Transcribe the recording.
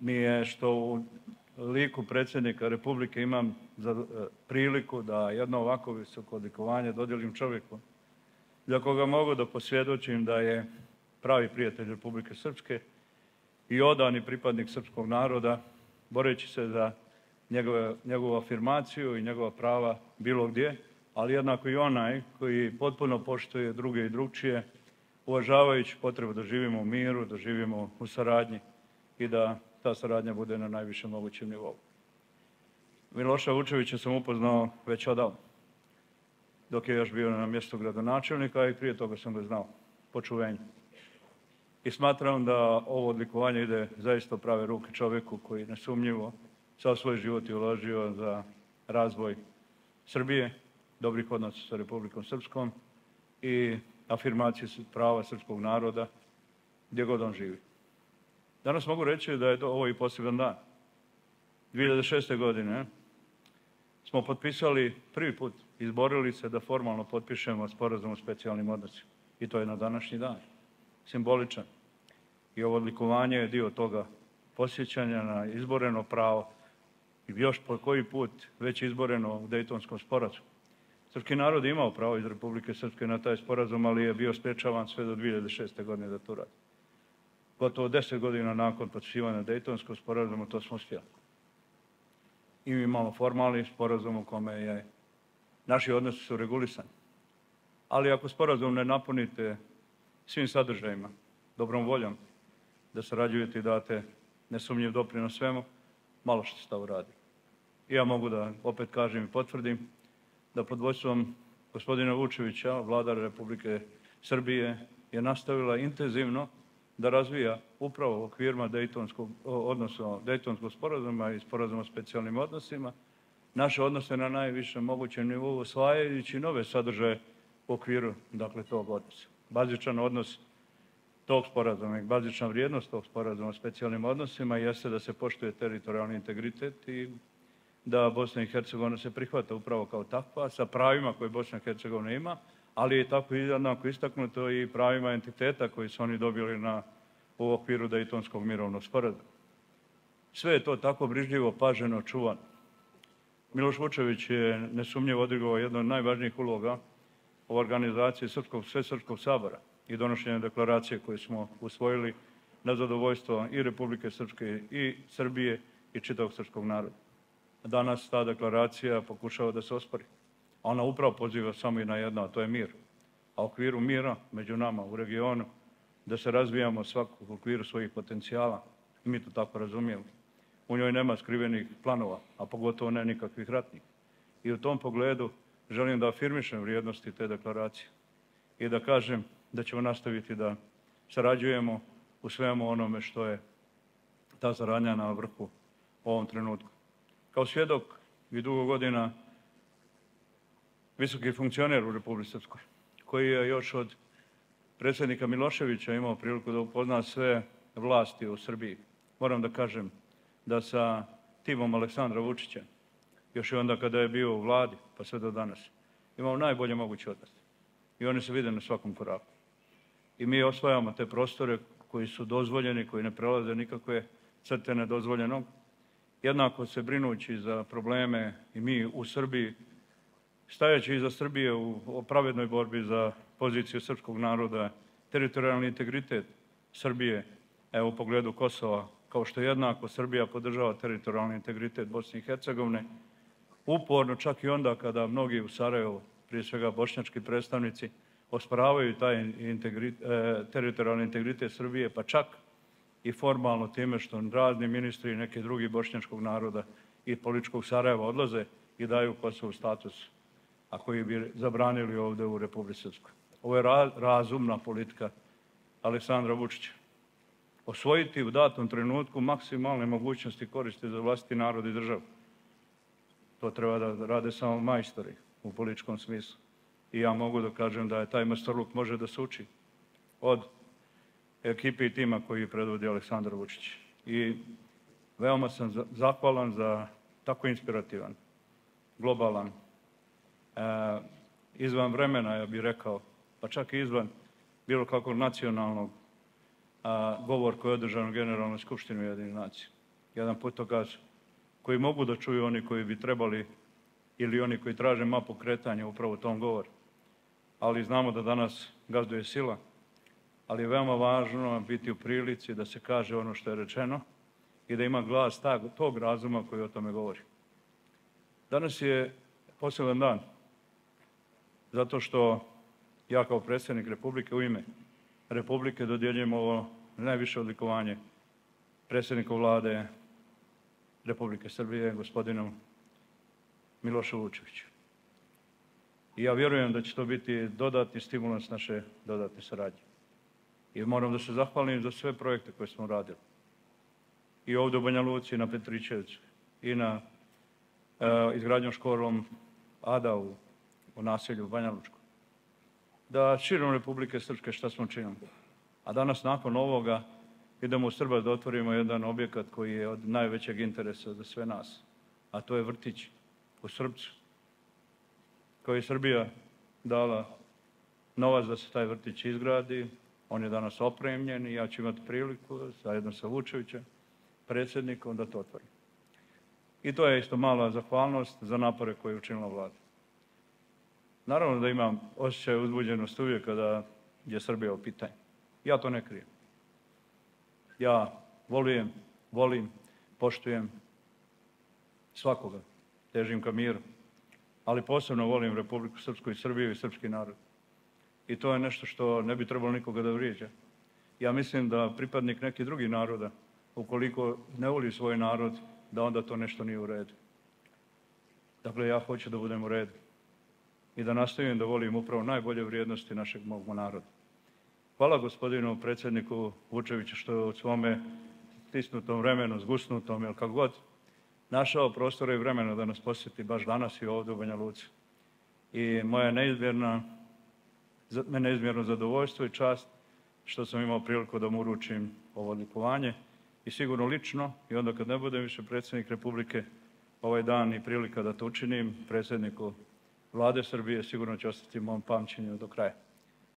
mi je što u liku predsjednika Republike imam priliku da jedno ovako visoko odlikovanje dodijelim čovjeku za koga mogu da posvjedočim da je pravi prijatelj Republike Srpske i odani pripadnik srpskog naroda, boreći se za njegovu afirmaciju i njegova prava bilo gdje, ali jednako i onaj koji potpuno poštuje druge i drugčije, uvažavajući potrebu da živimo u miru, da živimo u saradnji i da ta saradnja bude na najvišem mogućem nivou. Miloša Vučevića sam upoznao već odavno, dok je još bio na mjestu gradonačelnika i prije toga sam ga znao, po čuvenju. I smatram da ovo odlikovanje ide zaista u prave ruke čovjeku koji nesumnjivo sav svoj život je uložio za razvoj Srbije, dobrih odnosa sa Republikom Srpskom i afirmaciju prava srpskog naroda gdje god on živi. Danas mogu reći da je ovo i poseban dan. 2006. godine smo potpisali prvi put, izborili se da formalno potpišemo sporazum o specijalnim odnosima. I to je na današnji dan. Simboličan. I ovo odlikovanje je dio toga posjećanja na izboreno pravo i još po koji put već izboreno u Dejtonskom sporazumu. Srpski narod je imao pravo iz Republike Srpske na taj sporazum, ali je bio sprečavan sve do 2006. godine da to radi. Gotovo 10 godina nakon potpisivanja Dejtonskog sporazuma to smo uspjeli. I imamo formalni sporazum u kome je naši odnosi su regulisani. Ali ako sporazum ne napunite svim sadržajima, dobrom voljom, da sarađujete i date nesumnjiv doprinos svemu, malo što se to uradi. I ja mogu da opet kažem i potvrdim da pod vodstvom gospodina Vučevića, Vlada Republike Srbije je nastavila intenzivno da razvija upravo u okvirima Dejtonskog sporazuma i sporazuma o specijalnim odnosima naše odnose na najvišem mogućem nivou, osvajajući nove sadržaje u okviru tog odnosa. Bazičan odnos tog sporazuma i bazična vrijednost tog sporazuma o specijalnim odnosima jeste da se poštuje teritorijalni integritet i da Bosna i Hercegovina se prihvata upravo kao takva, sa pravima koje Bosna i Hercegovina ima, ali je tako jednako istaknuto i pravima entiteta koji su oni dobili u okviru Dejtonskog mirovnog sporazuma. Sve je to tako brižljivo, paženo, čuvano. Miloš Vučević je nesumnjivo odigrao jednu od najvažnijih uloga u organizaciji Svesrskog sabora i donošenja deklaracije koje smo usvojili na zadovoljstvo i Republike Srpske i Srbije i čitavog srpskog naroda. Danas ta deklaracija pokušava da se ospori. Ona upravo poziva samo i na jedno, a to je mir. A u okviru mira među nama u regionu, da se razvijamo svako u okviru svojih potencijala, i mi to tako razumijemo. U njoj nema skrivenih planova, a pogotovo ne nikakvih ratnih. I u tom pogledu želim da afirmišem vrijednosti te deklaracije i da kažem da ćemo nastaviti da sarađujemo u svemu onome što je ta saradnja na vrhu u ovom trenutku. Kao svjedok i dugo godina visoki funkcioner u Republici Srpskoj, koji je još od predsjednika Miloševića imao priliku da upozna sve vlasti u Srbiji. Moram da kažem da sa timom Aleksandra Vučića, još i onda kada je bio u vladi, pa sve do danas, imao najbolje moguće odnos. I oni se vide na svakom koraku. I mi osvajamo te prostore koji su dozvoljeni, koji ne prelaze nikakve crte nedozvoljenog. Jednako se brinući za probleme i mi u Srbiji, stajajući iza Srbije u pravednoj borbi za poziciju srpskog naroda, teritorijalni integritet Srbije, evo u pogledu Kosova, kao što jednako Srbija podržava teritorijalni integritet Bosne i Hercegovine, uporno čak i onda kada mnogi u Sarajevu, prije svega bošnjački predstavnici, osporavaju taj teritorijalni integritet Srbije, pa čak i formalno time što razni ministri i neki drugi bošnjačkog naroda i političkog Sarajeva odlaze i daju Kosovu status, a koji bi zabranili ovdje u Republici Srpskoj. Ovo je razumna politika Aleksandra Vučića. Osvojiti u datom trenutku maksimalne mogućnosti koriste za vlastiti narod i državu. To treba da rade samo majstori u političkom smislu. I ja mogu da kažem da je taj majstorluk može da se uči od ekipi i tima koji predvodi Aleksandar Vučić. I veoma sam zahvalan za tako inspirativan, globalan, izvan vremena, ja bih rekao, pa čak i izvan bilo kakvog nacionalnog govor koji je održan u Generalnoj skupštini Ujedinjenih nacija. jedan putokaz koji mogu da čuju oni koji bi trebali ili oni koji traže mapu kretanja upravo u tom govoru. Ali znamo da danas gazduje sila, ali je veoma važno biti u prilici da se kaže ono što je rečeno i da ima glas tog razuma koji o tome govori. Danas je poseban dan, zato što ja kao predsjednik Republike u ime Republike dodjeljujem ovo najviše odlikovanje predsjedniku vlade Republike Srbije, gospodinu Milošu Vučeviću. I ja vjerujem da će to biti dodatni stimulans naše dodatne saradnje. I moram da se zahvalim za sve projekte koje smo radili. I ovdje u Banja Luci, i na Petrićevcu, i na izgradnju školom Ada u naselju Banja Lučku. Da širom Republike Srpske šta smo činili. A danas nakon ovoga idemo u Srba da otvorimo jedan objekat koji je od najvećeg interesa za sve nas. A to je vrtić u Srpcu, koji je Srbija dala novac da se taj vrtić izgradi. On je danas opremljen i ja ću imati priliku zajedno sa Vučevićem, predsjednikom, da to otvorim. I to je isto mala zahvalnost za napore koje je učinila vlada. Naravno da imam osjećaj uzbuđenost uvijek kada je Srbija u pitanju. Ja to ne krijem. Ja volim, poštujem svakoga, težim ka miru, ali posebno volim Republiku Srpsku i Srbiju i srpski narod. I to je nešto što ne bi trebalo nikoga da vrijeđa. Ja mislim da pripadnik nekih drugih naroda, ukoliko ne voli svoj narod, da onda to nešto nije u redu. Dakle, ja hoću da budem u redu i da nastavim da volim upravo najbolje vrijednosti našeg mog naroda. Hvala gospodinu predsjedniku Vučeviću što je u svome stisnutom vremenu, zgusnutom, ili kako god, našao prostora i vremena da nas posjeti baš danas i ovdje u Banja Luci. I moja neizmjerno zadovoljstvo i čast što sam imao priliku da mu uručim ovo odlikovanje i sigurno lično, i onda kad ne budem više predsjednik Republike, ovaj dan i prilika da to učinim predsjedniku vlade Srbije sigurno će ostati u mom pamćenju do kraja.